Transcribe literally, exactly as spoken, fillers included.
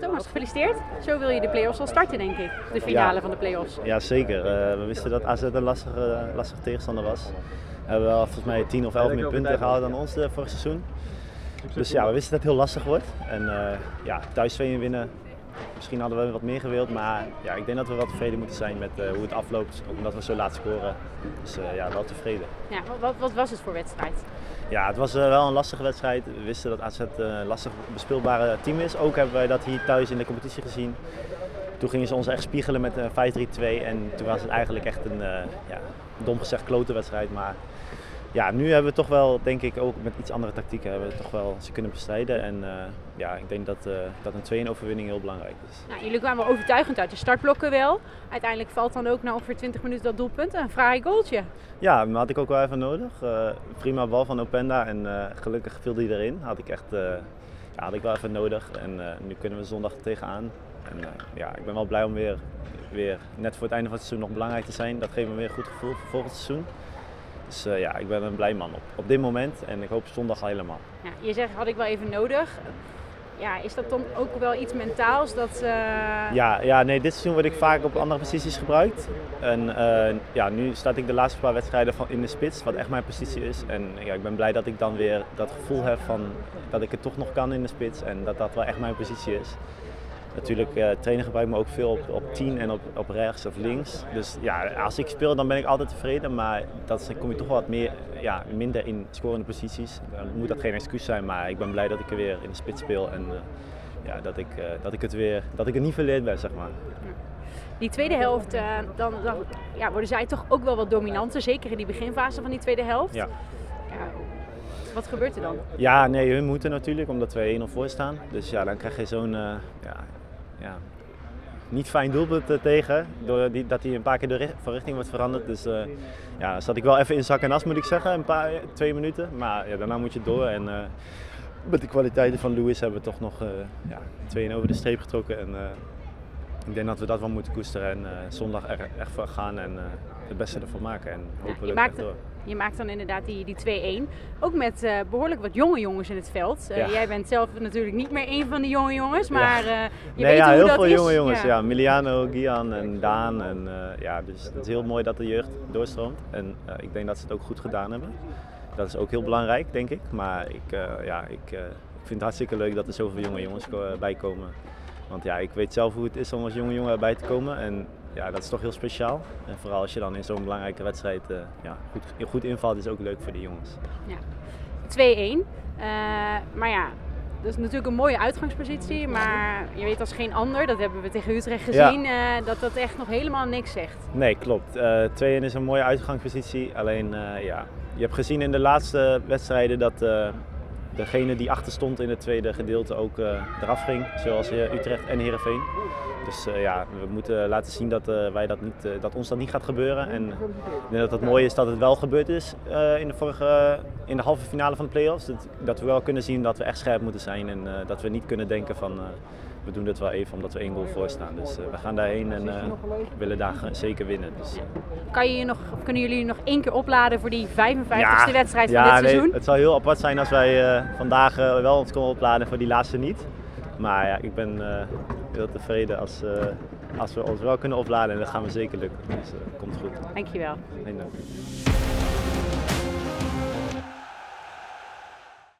Thomas, gefeliciteerd. Zo wil je de play-offs al starten, denk ik. De finale ja. van de play-offs. Ja, zeker. Uh, we wisten dat A Z een lastige, lastige tegenstander was. We hebben wel volgens mij tien of elf meer punten gehaald dan ons uh, vorig seizoen. Dus ja, we wisten dat het heel lastig wordt. En uh, ja, thuis twee een winnen. Misschien hadden we wat meer gewild, maar ja, ik denk dat we wel tevreden moeten zijn met uh, hoe het afloopt. Ook omdat we zo laat scoren. Dus uh, ja, wel tevreden. Ja, wat, wat was het voor wedstrijd? Ja, het was uh, wel een lastige wedstrijd. We wisten dat A Z een uh, lastig bespeelbare team is. Ook hebben wij dat hier thuis in de competitie gezien. Toen gingen ze ons echt spiegelen met een uh, vijf drie twee. En toen was het eigenlijk echt een, uh, ja, dom gezegd, klote wedstrijd. Maar ja, nu hebben we toch wel, denk ik, ook met iets andere tactieken hebben we toch wel ze kunnen bestrijden. En uh, ja, ik denk dat, uh, dat een twee een overwinning heel belangrijk is. Nou, jullie kwamen overtuigend uit de startblokken wel. Uiteindelijk valt dan ook na ongeveer twintig minuten dat doelpunt. Een fraai goaltje. Ja, dat had ik ook wel even nodig. Uh, prima bal van Openda en uh, gelukkig viel die erin. Had ik echt, uh, ja, had ik wel even nodig. En uh, nu kunnen we zondag tegenaan. En uh, ja, ik ben wel blij om weer, weer net voor het einde van het seizoen nog belangrijk te zijn. Dat geeft me weer een goed gevoel voor volgend seizoen. Dus uh, ja, ik ben een blij man op, op dit moment en ik hoop zondag helemaal. Ja, je zegt, had ik wel even nodig. Ja, is dat dan ook wel iets mentaals? Dat, uh... ja, ja, nee, dit seizoen word ik vaak op andere posities gebruikt. En uh, ja, nu staat ik de laatste paar wedstrijden van in de spits, wat echt mijn positie is. En ja, ik ben blij dat ik dan weer dat gevoel heb van dat ik het toch nog kan in de spits en dat dat wel echt mijn positie is. Natuurlijk, uh, trainen gebruikt me ook veel op, op tien en op, op rechts of links. Dus ja, als ik speel dan ben ik altijd tevreden, maar dat kom je toch wat meer, ja, minder in scorende posities. Dan moet dat geen excuus zijn, maar ik ben blij dat ik er weer in de spits speel en uh, ja, dat, ik, uh, dat, ik het weer, dat ik het niet verleerd ben, zeg maar. Die tweede helft, uh, dan, dan ja, worden zij toch ook wel wat dominanter, zeker in die beginfase van die tweede helft. Ja. Ja. Wat gebeurt er dan? Ja, nee, hun moeten natuurlijk, omdat we één nul voor staan. Dus ja, dan krijg je zo'n uh, ja, ja, niet fijn doelpunt uh, tegen, door die, dat hij een paar keer de van richting wordt veranderd. Dus uh, ja, zat ik wel even in zak en as, moet ik zeggen, een paar, twee minuten. Maar ja, daarna moet je door en uh, met de kwaliteiten van Louis hebben we toch nog uh, ja, twee een over de streep getrokken. En, uh, ik denk dat we dat wel moeten koesteren en uh, zondag er echt voor gaan en uh, het beste ervoor maken en hopelijk ja, je maakt, echt door. Je maakt dan inderdaad die, die twee een, ook met uh, behoorlijk wat jonge jongens in het veld. Uh, ja. Jij bent zelf natuurlijk niet meer een van de jonge jongens, maar uh, je nee, weet ja, hoe heel dat veel is. Jonge jongens, ja. ja. Miliano, Gian en Daan. En, uh, ja, dus het is heel mooi dat de jeugd doorstroomt en uh, ik denk dat ze het ook goed gedaan hebben. Dat is ook heel belangrijk, denk ik, maar ik, uh, ja, ik uh, vind het hartstikke leuk dat er zoveel jonge jongens bij komen. Want ja, ik weet zelf hoe het is om als jonge jongen erbij te komen en ja, dat is toch heel speciaal. En vooral als je dan in zo'n belangrijke wedstrijd uh, ja, goed, goed invalt, is ook leuk voor de jongens. Ja. twee een, uh, maar ja, dat is natuurlijk een mooie uitgangspositie, maar je weet als geen ander, dat hebben we tegen Utrecht gezien, ja. uh, dat dat echt nog helemaal niks zegt. Nee, klopt. Uh, twee een is een mooie uitgangspositie, alleen uh, ja, je hebt gezien in de laatste wedstrijden dat... Uh, Degene die achter stond in het tweede gedeelte ook uh, eraf ging, zoals uh, Utrecht en Herenveen. Dus uh, ja, we moeten laten zien dat, uh, wij dat, niet, uh, dat ons dat niet gaat gebeuren. En ik denk dat het mooie is dat het wel gebeurd is uh, in, de vorige, uh, in de halve finale van de play-offs. Dat, dat we wel kunnen zien dat we echt scherp moeten zijn en uh, dat we niet kunnen denken van uh, we doen dit wel even omdat we één goal voor staan. Dus uh, we gaan daarheen en uh, willen daar zeker winnen. Dus, uh. kan je nog, kunnen jullie nog één keer opladen voor die vijfenvijftigste ja, wedstrijd van ja, dit nee, seizoen? Het zal heel apart zijn als wij uh, vandaag uh, wel ons kunnen opladen voor die laatste niet. Maar ja, ik ben uh, heel tevreden als, uh, als we ons wel kunnen opladen en dat gaan we zeker lukken. Dus dat uh, komt goed. Dankjewel. Heel leuk.